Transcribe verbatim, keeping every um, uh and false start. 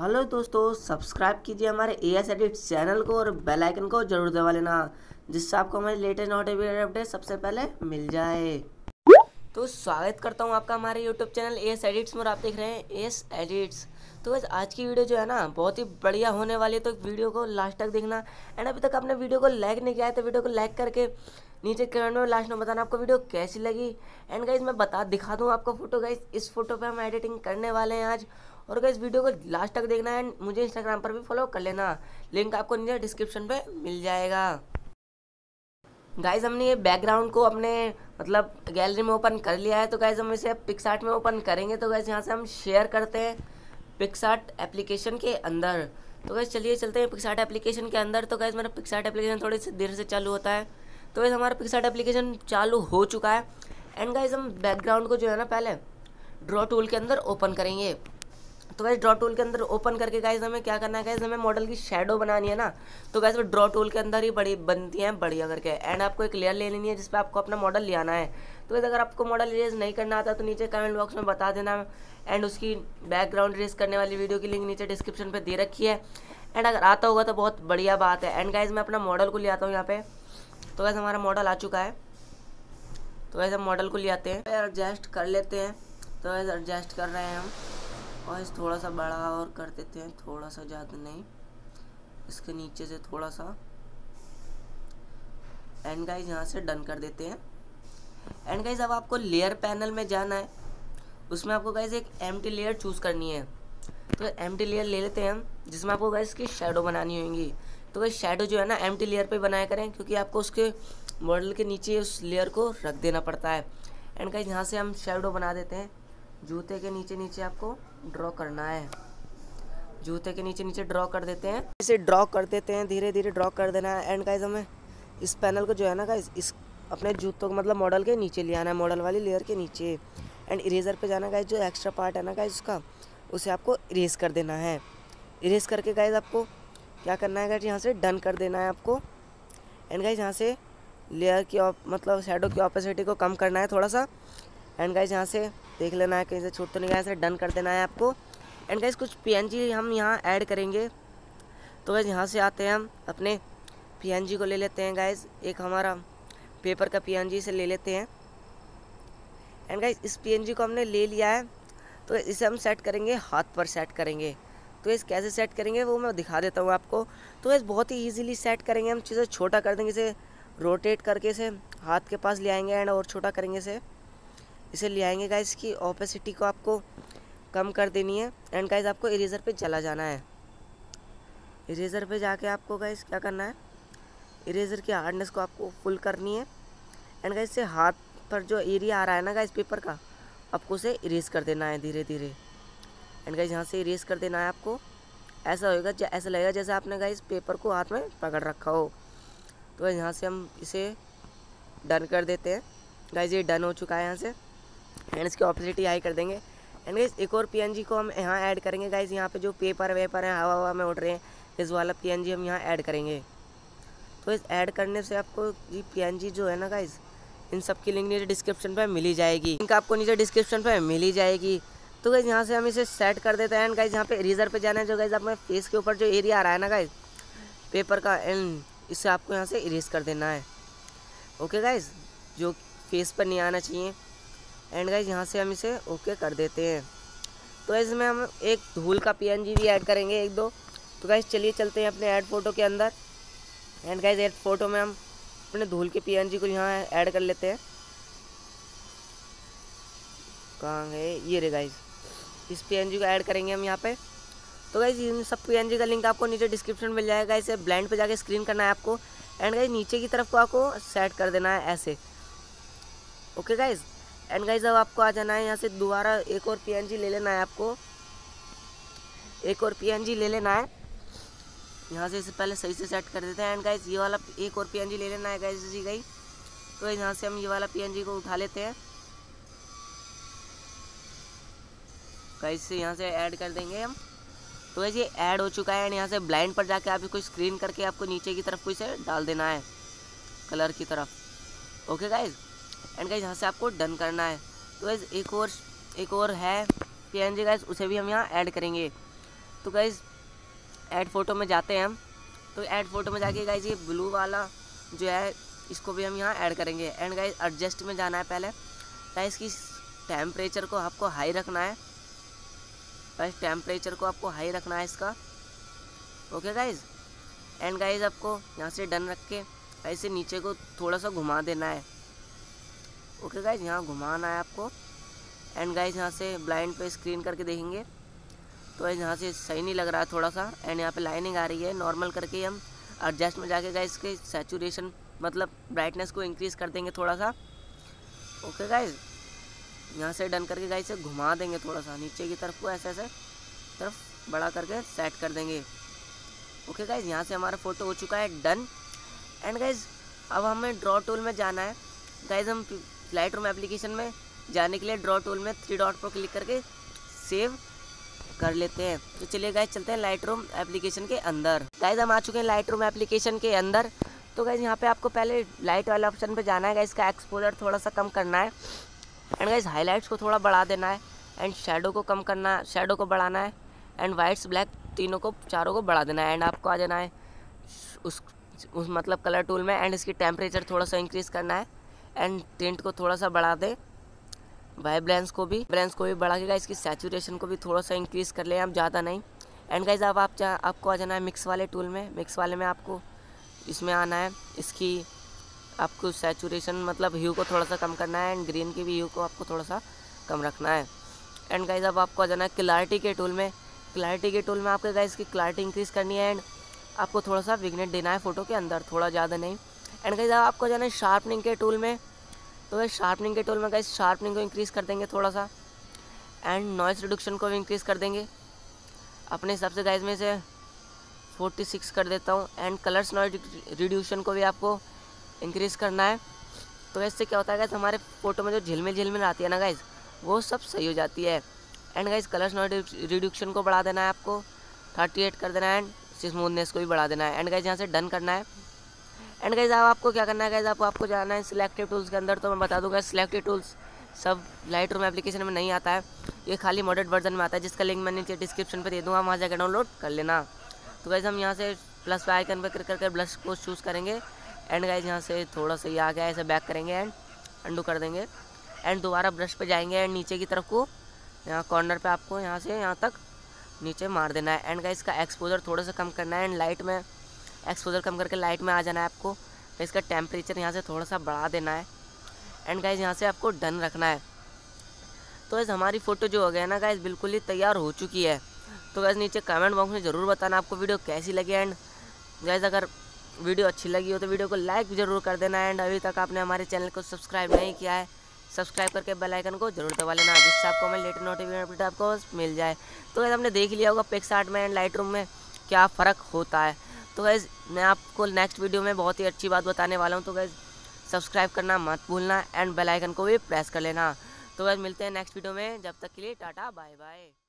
Hello दोस्तों, subscribe कीजिए हमारे ए एस एडिट्स चैनल को और बेल आइकन को जरूर दबा लेना, जिससे आपको हमारे लेटेस्ट नोटिफिकेशन अपडेट सबसे पहले मिल जाए। तो स्वागत करता हूं आपका हमारे YouTube channel A S edits में और आप देख रहे हैं ए एस एडिट्स। तो आज आज की वीडियो जो है ना बहुत ही बढ़िया होने वाली है, तो वीडियो को लास्ट तक देखना। एंड अभी तक आपने वीडियो को लाइक नहीं किया है तो वीडियो को लाइक करके नीचे कमेंट में लास्ट में बताना आपको वीडियो कैसी लगी। एंड गाइज मैं बता दिखा दूँ आपको फोटो, गाइज इस फोटो पर हम एडिटिंग करने वाले हैं आज। और गाइज वीडियो को लास्ट तक देखना है, मुझे इंस्टाग्राम पर भी फॉलो कर लेना, लिंक आपको नीचे डिस्क्रिप्शन पे मिल जाएगा। गाइज हमने ये बैकग्राउंड को अपने मतलब गैलरी में ओपन कर लिया है, तो गाइज हम इसे पिक्सआर्ट में ओपन करेंगे। तो गाइज यहाँ से हम शेयर करते हैं पिक्सआर्ट एप्लीकेशन के अंदर। तो गाइज चलिए चलते हैं पिक्सआर्ट एप्लीकेशन के अंदर। तो गाइज मेरा पिक्सआर्ट एप्लीकेशन थोड़ी सी देर से चालू होता है। तो गाइज हमारा पिक्सआर्ट एप्लीकेशन चालू हो चुका है। एंड गाइज हम बैकग्राउंड को जो है ना पहले ड्रॉ टूल के अंदर ओपन करेंगे। तो गाइज ड्रॉ टूल के अंदर ओपन करके गाइज हमें क्या करना है, गाइज हमें मॉडल की शेडो बनानी है ना। तो गाइज वो ड्रॉ टूल के अंदर ही बड़ी बनती हैं बढ़िया करके। एंड आपको एक लेयर ले लेनी है जिस पर आपको अपना मॉडल ले आना है। तो गाइज अगर आपको मॉडल इरेज नहीं करना आता तो नीचे कमेंट बॉक्स में बता देना। एंड उसकी बैकग्राउंड इरेज करने वाली वीडियो की लिंक नीचे डिस्क्रिप्शन पर दे रखी है। एंड अगर आता होगा तो बहुत बढ़िया बात है। एंड गाइज मैं अपना मॉडल को ले आता हूँ यहाँ पर। तो गाइज हमारा मॉडल आ चुका है। तो गाइज हम मॉडल को ले आते हैं, एडजस्ट कर लेते हैं। तो गाइज एडजस्ट कर रहे हैं हम, और इस थोड़ा सा बड़ा और कर देते हैं, थोड़ा सा ज़्यादा नहीं, इसके नीचे से थोड़ा सा। एंड गाइज यहाँ से डन कर देते हैं। एंड गाइज अब आपको लेयर पैनल में जाना है, उसमें आपको गाइज एक एम्प्टी लेयर चूज़ करनी है। तो एम्प्टी लेयर ले लेते हैं हम, जिसमें आपको गाइज की शेडो बनानी होगी। तो गाइज शेडो जो है ना एम्प्टी लेयर पे बनाया करें, क्योंकि आपको उसके मॉडल के नीचे उस लेयर को रख देना पड़ता है। एंड गाइज यहाँ से हम शेडो बना देते हैं। जूते के नीचे नीचे आपको ड्रॉ करना है, जूते के नीचे नीचे ड्रॉ कर देते हैं, इसे ड्रॉ कर देते हैं, धीरे धीरे ड्रॉ कर देना है। एंड गाइज हमें इस पैनल को जो है ना गाइज इस अपने जूतों को मतलब मॉडल के नीचे ले आना है, मॉडल वाली लेयर के नीचे। एंड इरेजर पे जाना गाइज, जो एक्स्ट्रा पार्ट है ना गाइज उसका, उसे आपको इरेज कर देना है। इरेज करके गाइज आपको क्या करना है गाइज, यहाँ से डन कर देना है आपको। एंड गाइज यहाँ से लेयर की मतलब शेडो की ऑपोसिटी को कम करना है थोड़ा सा। एंड गाइज यहाँ से देख लेना है कहीं से छूट तो नहीं, यहाँ से डन कर देना है आपको। एंड गाइज कुछ पी एन जी हम यहाँ ऐड करेंगे। तो गाइज यहाँ से आते हैं हम, अपने पी एन जी को ले लेते हैं गाइज, एक हमारा पेपर का पी एन जी से ले लेते हैं। एंड गाइज इस पी एन जी को हमने ले लिया है। तो इसे हम सेट करेंगे, हाथ पर सेट करेंगे। तो इस कैसे सेट करेंगे वो मैं दिखा देता हूँ आपको। तो गाइज बहुत ही ईजिली सेट करेंगे हम, चीज़ें छोटा कर देंगे, इसे रोटेट करके इसे हाथ के पास ले आएंगे एंड और छोटा करेंगे इसे, इसे ले आएंगे गाइज। की ऑपेसिटी को आपको कम कर देनी है। एंड गाइज आपको इरेजर पे चला जाना है, इरेजर पे जाके आपको गाइज क्या करना है, इरेजर की हार्डनेस को आपको फुल करनी है। एंड गाइज से हाथ पर जो एरिया आ रहा है ना गाइज पेपर का, आपको उसे इरेज कर देना है धीरे धीरे। एंड गाइज यहाँ से इरेज कर देना है आपको, ऐसा होगा ऐसा लगेगा जैसे आपने गाइज पेपर को हाथ में पकड़ रखा हो। तो यहाँ से हम इसे डन कर देते हैं गाइज, ये डन हो चुका है यहाँ से। एंड इसकी ऑपोसिटी हाई कर देंगे। एंड गाइज एक और पी एन जी को हम यहाँ ऐड करेंगे गाइज, यहाँ पे जो पेपर वेपर है हवा हवा में उड़ रहे हैं, इस वाला पी एन जी हम यहाँ ऐड करेंगे। तो इस ऐड करने से आपको ये पी एन जी जो है ना गाइज, इन सब की लिंक नीचे डिस्क्रिप्शन पर मिली जाएगी, इनका आपको नीचे डिस्क्रिप्शन पर मिली जाएगी। तो गाइज यहाँ से हम इसे सेट कर देते हैं। एंड गाइज यहाँ पे इरेजर पे जाना है, जो गाइज आपने फेस के ऊपर जो एरिया आ रहा है ना गाइज पेपर का, एंड इससे आपको यहाँ से इरेज कर देना है। ओके गाइज, जो फेस पर नहीं आना चाहिए। एंड गाइज यहाँ से हम इसे ओके कर देते हैं। तो इसमें हम एक धूल का पी एन जी भी ऐड करेंगे, एक दो। तो गाइज चलिए चलते हैं अपने ऐड फ़ोटो के अंदर। एंड गाइज ऐड फ़ोटो में हम अपने धूल के पी एन जी को यहाँ ऐड कर लेते हैं। कहाँ गए ये रे गाइज, इस पी एन जी को ऐड करेंगे हम यहाँ पे। तो गाइज इन सब पी एन जी का लिंक आपको नीचे डिस्क्रिप्शन मिल जाएगा। इसे ब्लेंड पे जाके स्क्रीन करना है आपको। एंड गाइज नीचे की तरफ को आपको सेट कर देना है ऐसे। ओके गाइज, एंड गाइज अब आपको आ जाना है यहाँ से, दोबारा एक और पी एन जी ले लेना है आपको, एक और पी एन जी ले लेना है यहाँ से। इससे पहले सही से सेट कर देते हैं। एंड गाइज ये वाला एक और पी एन जी ले लेना है गाइज जी गई। तो यहाँ से हम ये वाला पी एन जी को उठा लेते हैं गाइज, से यहाँ से ऐड कर देंगे हम। तो गाइज ये ऐड हो चुका है। एंड यहाँ से ब्लाइंड पर जाके आप इसको स्क्रीन करके आपको नीचे की तरफ को इसे डाल देना है कलर की तरफ। ओके गाइज, एंड गाइज यहाँ से आपको डन करना है। तो गाइज एक और एक और है पी एन जी गाइज, उसे भी हम यहाँ ऐड करेंगे। तो गाइज़ ऐड फ़ोटो में जाते हैं हम, तो ऐड फ़ोटो में जाके गाइज़ ये ब्लू वाला जो है इसको भी हम यहाँ ऐड करेंगे। एंड गाइज़ एडजस्ट में जाना है पहले, गाइज की टेम्परेचर को आपको हाई रखना है, गाइज टेम्परेचर को आपको हाई रखना है इसका। ओके गाइज़, एंड गाइज़ आपको यहाँ से डन रख के ऐसे नीचे को थोड़ा सा घुमा देना है। ओके गाइज़, यहाँ घुमाना है आपको। एंड गाइज़ यहाँ से ब्लाइंड पे स्क्रीन करके देखेंगे तो गाइज़ यहाँ से सही नहीं लग रहा है थोड़ा सा। एंड यहाँ पे लाइनिंग आ रही है, नॉर्मल करके हम एडजस्ट में जाके गाइज़ के सैचुरेशन मतलब ब्राइटनेस को इंक्रीज़ कर देंगे थोड़ा सा। ओके गाइज़, यहाँ से डन करके गाइज़ से घुमा देंगे थोड़ा सा नीचे की तरफ को, ऐसे ऐसे तरफ बड़ा करके सेट कर देंगे। ओके गाइज़, यहाँ से हमारा फ़ोटो हो चुका है डन। एंड गाइज़ अब हमें ड्रॉ टूल में जाना है। गाइज़ हम लाइटरूम एप्लीकेशन में जाने के लिए ड्रॉ टूल में थ्री डॉट पर क्लिक करके सेव कर लेते हैं। तो चलिए गाइज़ चलते हैं लाइटरूम एप्लीकेशन के अंदर। गाइज़ हम आ चुके हैं लाइटरूम एप्लीकेशन के अंदर। तो गाइज़ यहाँ पे आपको पहले लाइट वाले ऑप्शन पे जाना है, गाइज़ का एक्सपोजर थोड़ा सा कम करना है। एंड गाइज़ हाईलाइट्स को थोड़ा बढ़ा देना है, एंड शेडो को कम करना, शेडो को बढ़ाना है, एंड वाइट्स ब्लैक तीनों को चारों को बढ़ा देना है। एंड आपको आ जाना है उस उस मतलब कलर टूल में, एंड इसकी टेम्परेचर थोड़ा सा इंक्रीज़ करना है। एंड टिंट को थोड़ा सा बढ़ा दें, वाइब्रेंस को भी ब्रेंस को भी बढ़ा के गाइज़ इसकी सैचुरेशन को भी थोड़ा सा इंक्रीज़ कर लें, आप ज़्यादा नहीं। एंड गाइज़ अब आप जा आपको आ जाना है मिक्स वाले टूल में। मिक्स वाले में आपको इसमें आना है, इसकी आपको सैचुरेशन मतलब ह्यू को थोड़ा सा कम करना है, एंड ग्रीन की भी ह्यू को आपको थोड़ा सा कम रखना है। एंड गाइज़ अब आपको आ जाना है क्लैरिटी के टूल में। क्लैरिटी के टूल में आपके गाइज़ की क्लैरिटी इंक्रीज़ करनी है, एंड आपको थोड़ा सा विग्नेट देना है फ़ोटो के अंदर, थोड़ा ज़्यादा नहीं। एंड गाइज़ अब आपको जाना है शार्पनिंग के टूल में। तो गाइस शार्पनिंग के टूल में गाइस शार्पनिंग को इंक्रीज़ कर देंगे थोड़ा सा, एंड नॉइज़ रिडक्शन को भी इंक्रीज़ कर देंगे अपने हिसाब से। गाइस में से छियालीस कर देता हूँ। एंड कलर्स नॉइज रिड्यूशन को भी आपको इंक्रीज़ करना है। तो इससे क्या होता है गाइस, हमारे फ़ोटो में जो झिलमिल झिलमिल आती है ना गाइस, वो सब सही हो जाती है। And guys colours noise reduction को बढ़ा देना है आपको, थर्टी एट कर देना है, एंड स्मूथनेस को भी बढ़ा देना है। एंड गाइस यहाँ से डन करना है। एंड गाइज़ अब आपको क्या करना है गाइज़, आप आपको जाना है सिलेक्टिव टूल्स के अंदर। तो मैं बता दूंगा सिलेक्टिव टूल्स सब लाइटरूम एप्लीकेशन में नहीं आता है, ये खाली मॉडर्न वर्जन में आता है, जिसका लिंक मैं नीचे डिस्क्रिप्शन पे दे दूँगा, वहाँ जाकर डाउनलोड कर लेना। तो गाइज़ हम यहाँ से प्लस पे आइकन पर क्लिक करके ब्लश को चूज़ करेंगे। एंड गाइज़ यहाँ से थोड़ा सा ये आ गया, ऐसे बैक करेंगे एंड अंडू कर देंगे। एंड दोबारा ब्रश पर जाएंगे एंड नीचे की तरफ को यहाँ कॉर्नर पर आपको यहाँ से यहाँ तक नीचे मार देना है। एंड गाइज़ का एक्सपोजर थोड़ा सा कम करना है, एंड लाइट में एक्सपोजर कम करके लाइट में आ जाना है आपको। तो इसका टेम्परेचर यहाँ से थोड़ा सा बढ़ा देना है। एंड गाइज़ यहाँ से आपको डन रखना है। तो गाइज़ हमारी फ़ोटो जो हो गया ना गाइज़ बिल्कुल ही तैयार हो चुकी है। तो गाइज़ नीचे कमेंट बॉक्स में ज़रूर बताना आपको वीडियो कैसी लगी। एंड गाइज़ अगर वीडियो अच्छी लगी हो तो वीडियो को लाइक ज़रूर कर देना। एंड अभी तक आपने हमारे चैनल को सब्सक्राइब नहीं किया है, सब्सक्राइब करके बेल आइकन को जरूर दबा लेना, जिससे आपको हमारे लेटेस्ट नोटिफिकेशन अपडेट आपको मिल जाए। तो गाइज़ हमने देख लिया होगा पिक्सआर्ट में एंड लाइटरूम में क्या फ़र्क होता है। तो गाइज़ मैं आपको नेक्स्ट वीडियो में बहुत ही अच्छी बात बताने वाला हूँ। तो गाइज़ सब्सक्राइब करना मत भूलना, एंड बेल आइकन को भी प्रेस कर लेना। तो गाइज़ मिलते हैं नेक्स्ट वीडियो में, जब तक के लिए टाटा बाय बाय।